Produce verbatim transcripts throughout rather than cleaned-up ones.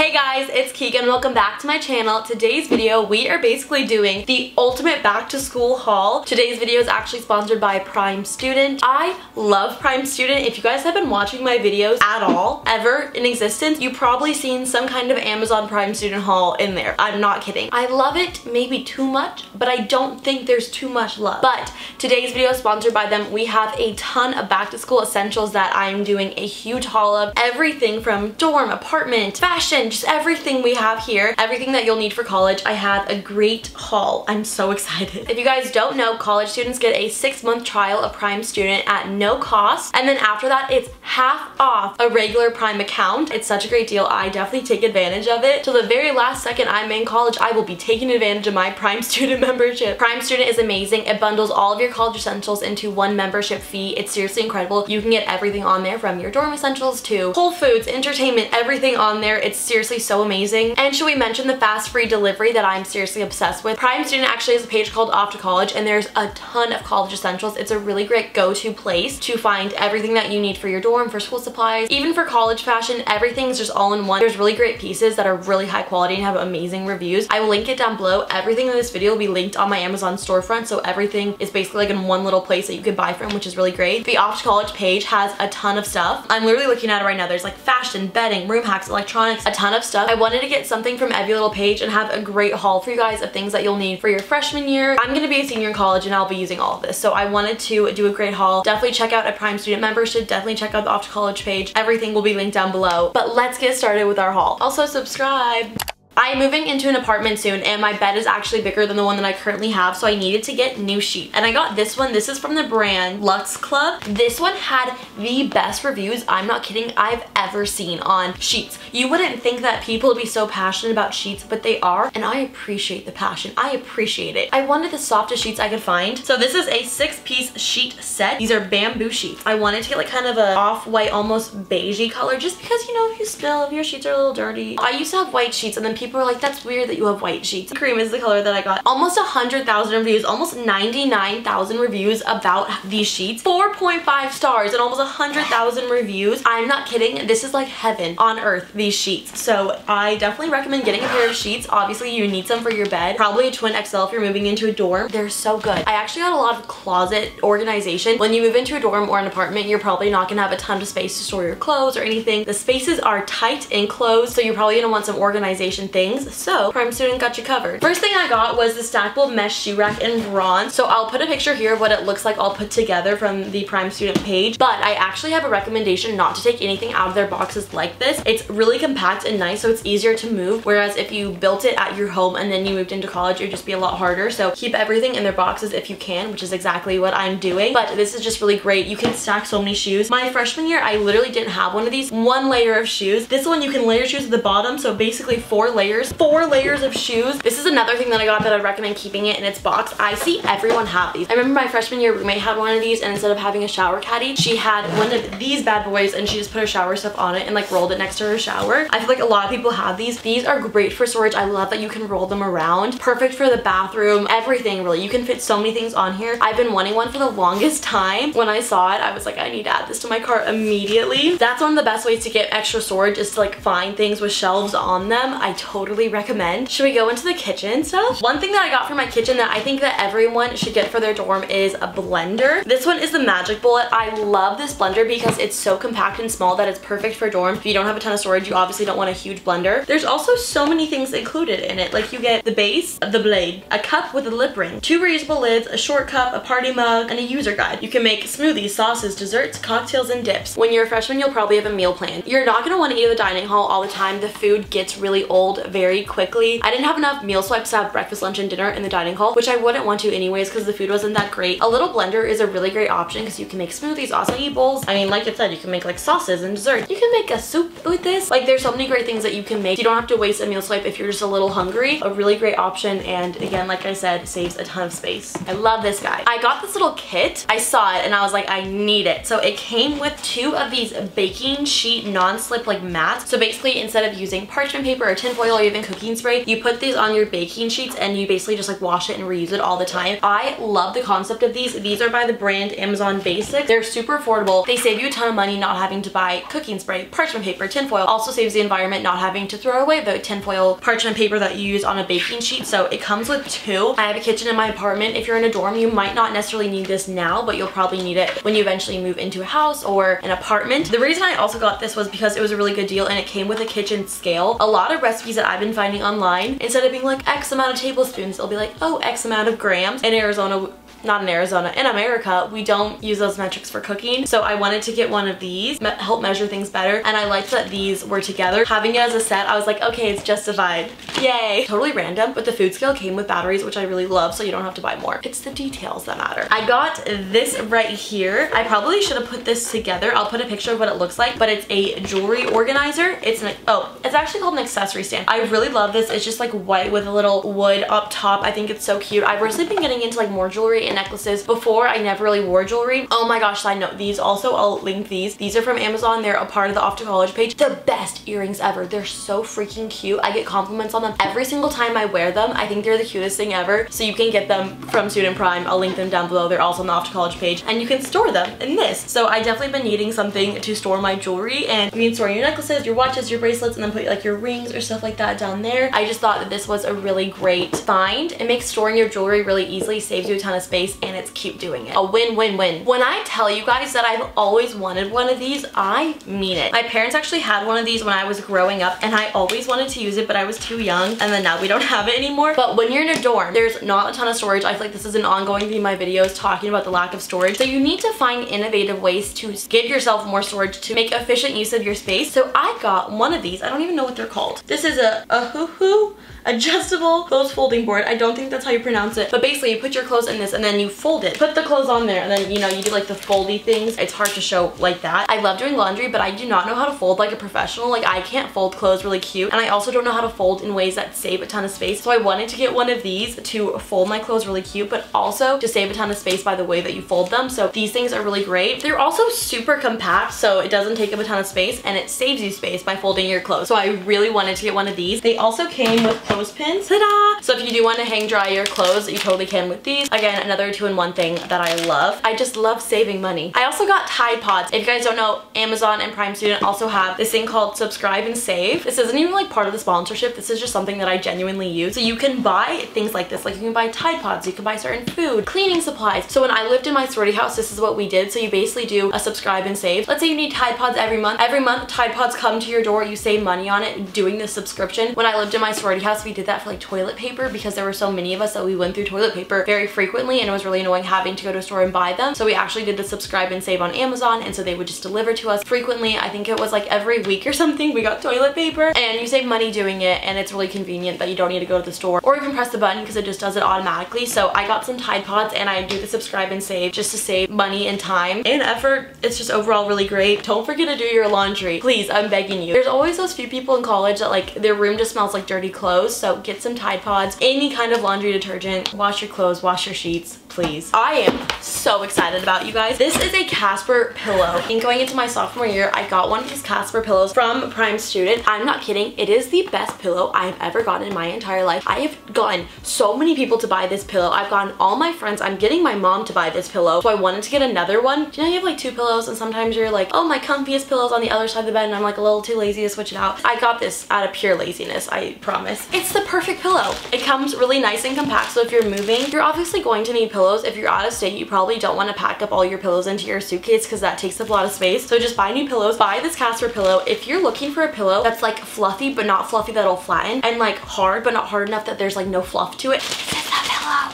Hey guys, it's Keegan. Welcome back to my channel. Today's video, we are basically doing the ultimate back to school haul. Today's video is actually sponsored by Prime Student. I love Prime Student. If you guys have been watching my videos at all, ever in existence, you've probably seen some kind of Amazon Prime Student haul in there. I'm not kidding. I love it maybe too much, but I don't think there's too much love. But today's video is sponsored by them. We have a ton of back to school essentials that I'm doing a huge haul of. Everything from dorm, apartment, fashion, just everything we have here, everything that you'll need for college. I had a great haul. I'm so excited. If you guys don't know, college students get a six month trial of Prime Student at no cost. And then after that, it's half off a regular Prime account. It's such a great deal. I definitely take advantage of it. Till the very last second I'm in college, I will be taking advantage of my Prime Student membership. Prime Student is amazing. It bundles all of your college essentials into one membership fee. It's seriously incredible. You can get everything on there, from your dorm essentials to Whole Foods, entertainment, everything on there. It's seriously so amazing. And should we mention the fast free delivery that I'm seriously obsessed with? Prime Student actually has a page called Off to College, and there's a ton of college essentials. It's a really great go-to place to find everything that you need for your dorm, for school supplies, even for college fashion. Everything's just all in one. There's really great pieces that are really high quality and have amazing reviews. I will link it down below. Everything in this video will be linked on my Amazon storefront, so everything is basically like in one little place that you can buy from, which is really great. The Off to College page has a ton of stuff. I'm literally looking at it right now. There's like fashion, bedding, room hacks, electronics, a ton of stuff. I wanted to get something from every little page and have a great haul for you guys of things that you'll need for your freshman year. I'm gonna be a senior in college and I'll be using all of this, so I wanted to do a great haul. Definitely check out a Prime Student membership. Definitely check out the Off to College page. Everything will be linked down below, but let's get started with our haul. Also subscribe. I'm moving into an apartment soon, and my bed is actually bigger than the one that I currently have, so I needed to get new sheets. And I got this one. This is from the brand Lux Club. This one had the best reviews, I'm not kidding, I've ever seen on sheets. You wouldn't think that people would be so passionate about sheets, but they are, and I appreciate the passion. I appreciate it. I wanted the softest sheets I could find. So this is a six-piece sheet set. These are bamboo sheets. I wanted to get like kind of a off-white, almost beigey color, just because, you know, if you spill, if your sheets are a little dirty. I used to have white sheets, and then people People are like, that's weird that you have white sheets. Cream is the color that I got. Almost one hundred thousand reviews, almost ninety-nine thousand reviews about these sheets. four point five stars and almost one hundred thousand reviews. I'm not kidding. This is like heaven on earth, these sheets. So I definitely recommend getting a pair of sheets. Obviously, you need some for your bed. Probably a twin X L if you're moving into a dorm. They're so good. I actually got a lot of closet organization. When you move into a dorm or an apartment, you're probably not gonna have a ton of space to store your clothes or anything. The spaces are tight and closed, so you're probably gonna want some organization things. Things, so Prime Student got you covered. First thing I got was the stackable mesh shoe rack in bronze. So I'll put a picture here of what it looks like all put together from the Prime Student page, but I actually have a recommendation not to take anything out of their boxes like this. It's really compact and nice, so it's easier to move, whereas if you built it at your home and then you moved into college, it would just be a lot harder. So keep everything in their boxes if you can, which is exactly what I'm doing, but this is just really great. You can stack so many shoes. My freshman year, I literally didn't have one of these. One layer of shoes. This one, you can layer shoes at the bottom, so basically four layers Four layers of shoes. This is another thing that I got that I recommend keeping it in its box. I see everyone have these. I remember my freshman year roommate had one of these, and instead of having a shower caddy, she had one of these bad boys, and she just put her shower stuff on it and like rolled it next to her shower. I feel like a lot of people have these. These are great for storage. I love that you can roll them around. Perfect for the bathroom. Everything, really. You can fit so many things on here. I've been wanting one for the longest time. When I saw it, I was like, I need to add this to my cart immediately. That's one of the best ways to get extra storage, is to like find things with shelves on them. I totally Totally recommend. Should we go into the kitchen stuff? One thing that I got for my kitchen that I think that everyone should get for their dorm is a blender. This one is the Magic Bullet. I love this blender because it's so compact and small that it's perfect for dorm. If you don't have a ton of storage, you obviously don't want a huge blender. There's also so many things included in it. Like you get the base, the blade, a cup with a lip ring, two reusable lids, a short cup, a party mug, and a user guide. You can make smoothies, sauces, desserts, cocktails, and dips. When you're a freshman, you'll probably have a meal plan. You're not gonna want to eat at the dining hall all the time. The food gets really old very quickly. I didn't have enough meal swipes to have breakfast, lunch, and dinner in the dining hall, which I wouldn't want to anyways because the food wasn't that great. A little blender is a really great option because you can make smoothies, acai bowls. I mean, like I said, you can make like sauces and desserts. You can make a soup with this. Like, there's so many great things that you can make. You don't have to waste a meal swipe if you're just a little hungry. A really great option, and again, like I said, saves a ton of space. I love this guy. I got this little kit. I saw it and I was like, I need it. So it came with two of these baking sheet non-slip like mats. So basically, instead of using parchment paper or tinfoil, oil or even cooking spray, you put these on your baking sheets and you basically just like wash it and reuse it all the time. I love the concept of these. These are by the brand Amazon Basics. They're super affordable. They save you a ton of money not having to buy cooking spray, parchment paper, tinfoil. Also saves the environment not having to throw away the tinfoil, parchment paper that you use on a baking sheet. So it comes with two. I have a kitchen in my apartment. If you're in a dorm, you might not necessarily need this now, but you'll probably need it when you eventually move into a house or an apartment. The reason I also got this was because it was a really good deal and it came with a kitchen scale. A lot of recipes that I've been finding online, instead of being like X amount of tablespoons, it'll be like, oh, X amount of grams. In Arizona, not in Arizona, in America, we don't use those metrics for cooking. So I wanted to get one of these, me- help measure things better. And I liked that these were together. Having it as a set, I was like, okay, it's justified. Yay. Totally random, but the food scale came with batteries, which I really love, so you don't have to buy more. It's the details that matter. I got this right here. I probably should have put this together. I'll put a picture of what it looks like, but it's a jewelry organizer. It's an, oh, it's actually called an accessory stand. I really love this. It's just like white with a little wood up top. I think it's so cute. I've recently been getting into like more jewelry and necklaces. Before, I never really wore jewelry. Oh my gosh, side note, these also, I'll link these. These are from Amazon. They're a part of the Off to College page. The best earrings ever. They're so freaking cute. I get compliments on them every single time I wear them. I think they're the cutest thing ever. So you can get them from Student Prime. I'll link them down below. They're also on the Off to College page and you can store them in this. So I definitely been needing something to store my jewelry, and you can store your necklaces, your watches, your bracelets, and then put like your rings or stuff like that down there. I just thought that this was a really great find. It makes storing your jewelry really easily, saves you a ton of space, and it's cute doing it. A win-win-win. When I tell you guys that I've always wanted one of these, I mean it. My parents actually had one of these when I was growing up and I always wanted to use it, but I was too young, and then now we don't have it anymore. But when you're in a dorm, there's not a ton of storage. I feel like this is an ongoing theme in my videos, talking about the lack of storage. So you need to find innovative ways to give yourself more storage to make efficient use of your space. So I got one of these. I don't even know what they're called. This is a, a hoo-hoo adjustable clothes folding board. I don't think that's how you pronounce it, but basically you put your clothes in this and then you fold it. Put the clothes on there and then, you know, you do like the foldy things. It's hard to show like that. I love doing laundry, but I do not know how to fold like a professional. Like I can't fold clothes really cute, and I also don't know how to fold in ways that save a ton of space. So I wanted to get one of these to fold my clothes really cute, but also to save a ton of space by the way that you fold them. So these things are really great. They're also super compact, so it doesn't take up a ton of space and it saves you space by folding your clothes. So I really wanted to get one of these. They also came with clothespins. Ta-da! So if you do want to hang dry your clothes, you totally can with these. Again, another two-in-one thing that I love. I just love saving money. I also got Tide Pods. If you guys don't know, Amazon and Prime Student also have this thing called Subscribe and Save. This isn't even like part of the sponsorship. This is just something that I genuinely use. So you can buy things like this. Like you can buy Tide Pods, you can buy certain food, cleaning supplies. So when I lived in my sorority house, this is what we did. So you basically do a subscribe and save. Let's say you need Tide Pods every month. Every month, Tide Pods come to your door. You save money on it doing this subscription. When I lived in my sorority house, we did that for like toilet paper because there were so many of us that we went through toilet paper very frequently, and it was really annoying having to go to a store and buy them. So we actually did the subscribe and save on Amazon, and so they would just deliver to us frequently. I think it was like every week or something we got toilet paper, and you save money doing it, and it's really convenient that you don't need to go to the store or even press the button because it just does it automatically. So I got some Tide Pods and I do the subscribe and save just to save money and time and effort. It's just overall really great. Don't forget to do your laundry. Please, I'm begging you. There's always those few people in college that like their room just smells like dirty clothes, so get some Tide Pods, any kind of laundry detergent, wash your clothes, wash your sheets, please. I am so excited about you guys. This is a Casper pillow. And going into my sophomore year, I got one of these Casper pillows from Prime Student. I'm not kidding. It is the best pillow I have ever gotten in my entire life. I have gotten so many people to buy this pillow. I've gotten all my friends. I'm getting my mom to buy this pillow. So I wanted to get another one. Do you know you have like two pillows and sometimes you're like, oh, my comfiest pillow's on the other side of the bed and I'm like a little too lazy to switch it out. I got this out of pure laziness, I promise. It's the perfect pillow. It comes really nice and compact, so if you're moving, you're obviously going to need pillows. If you're out of state, you probably don't want to pack up all your pillows into your suitcase because that takes up a lot of space. So just buy new pillows. Buy this Casper pillow. If you're looking for a pillow that's like fluffy but not fluffy that'll flatten, and like hard but not hard enough that there's like no fluff to it,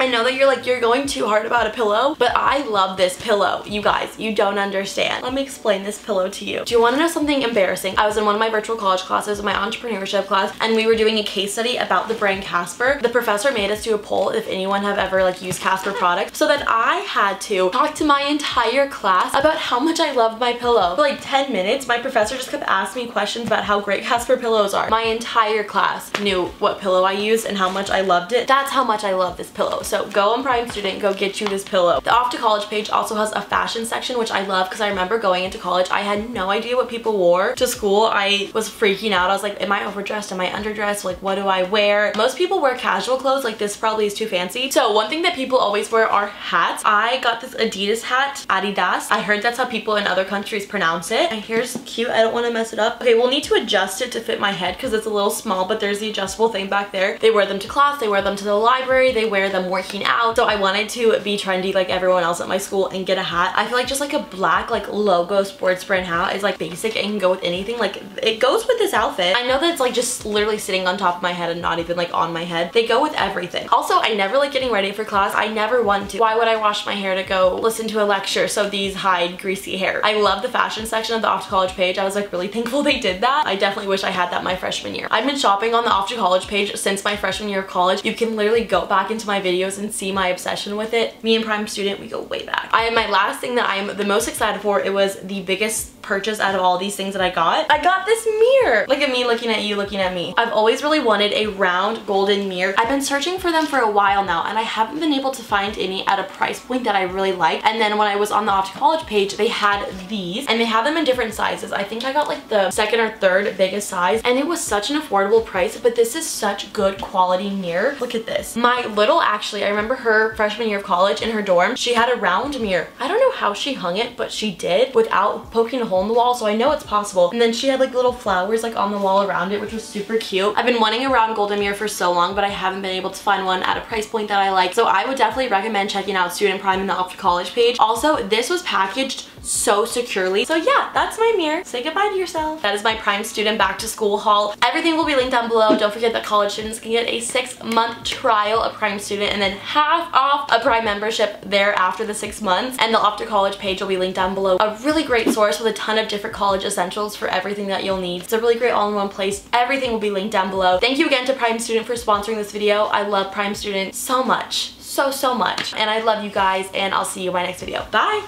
I know that you're like, you're going too hard about a pillow, but I love this pillow. You guys, you don't understand. Let me explain this pillow to you. Do you want to know something embarrassing? I was in one of my virtual college classes, my entrepreneurship class, and we were doing a case study about the brand Casper. The professor made us do a poll if anyone have ever like used Casper products, so that I had to talk to my entire class about how much I loved my pillow. For like ten minutes, my professor just kept asking me questions about how great Casper pillows are. My entire class knew what pillow I used and how much I loved it. That's how much I love this pillow. So go on Prime Student, go get you this pillow. The Off to College page also has a fashion section, which I love because I remember going into college, I had no idea what people wore to school. I was freaking out. I was like, am I overdressed? Am I underdressed? Like, what do I wear? Most people wear casual clothes. Like, this probably is too fancy. So one thing that people always wear are hats. I got this Adidas hat, Adidas. I heard that's how people in other countries pronounce it. And here's cute. I don't want to mess it up. Okay, we'll need to adjust it to fit my head because it's a little small, but there's the adjustable thing back there. They wear them to class. They wear them to the library. They wear them working out. So I wanted to be trendy like everyone else at my school and get a hat. I feel like just like a black like logo sports brand hat is like basic and can go with anything. Like, it goes with this outfit. I know that it's like just literally sitting on top of my head and not even like on my head. They go with everything. Also, I never like getting ready for class. I never want to. Why would I wash my hair to go listen to a lecture? So these hide greasy hair. I love the fashion section of the Off to College page. I was like really thankful they did that. I definitely wish I had that my freshman year. I've been shopping on the Off to College page since my freshman year of college. You can literally go back into my videos and see my obsession with it. Me and Prime Student, we go way back. I am my last thing that I'm the most excited for. It was the biggest purchase out of all these things that I got. I got this mirror. Look at me looking at you looking at me. I've always really wanted a round golden mirror. I've been searching for them for a while now and I haven't been able to find any at a price point that I really like. And then when I was on the Off to College page, they had these and they have them in different sizes. I think I got like the second or third biggest size and it was such an affordable price, but this is such good quality mirror. Look at this. My little, actually, I remember her freshman year of college in her dorm, she had a round mirror. I don't know how she hung it, but she did without poking a hole in the wall, so I know it's possible. And then she had like little flowers like on the wall around it, which was super cute. I've been wanting a round golden mirror for so long, but I haven't been able to find one at a price point that I like. So I would definitely recommend checking out Student Prime in the Off to College page. Also, this was packaged so securely. So yeah, that's my mirror. Say goodbye to yourself. That is my Prime Student back to school haul. Everything will be linked down below. Don't forget that college students can get a six month trial of Prime Student and then half off a Prime membership there after the six months. And the Off to College page will be linked down below. A really great source with a ton of different college essentials for everything that you'll need. It's a really great all-in-one place. Everything will be linked down below. Thank you again to Prime Student for sponsoring this video. I love Prime Student so much. So, so much. And I love you guys and I'll see you in my next video. Bye!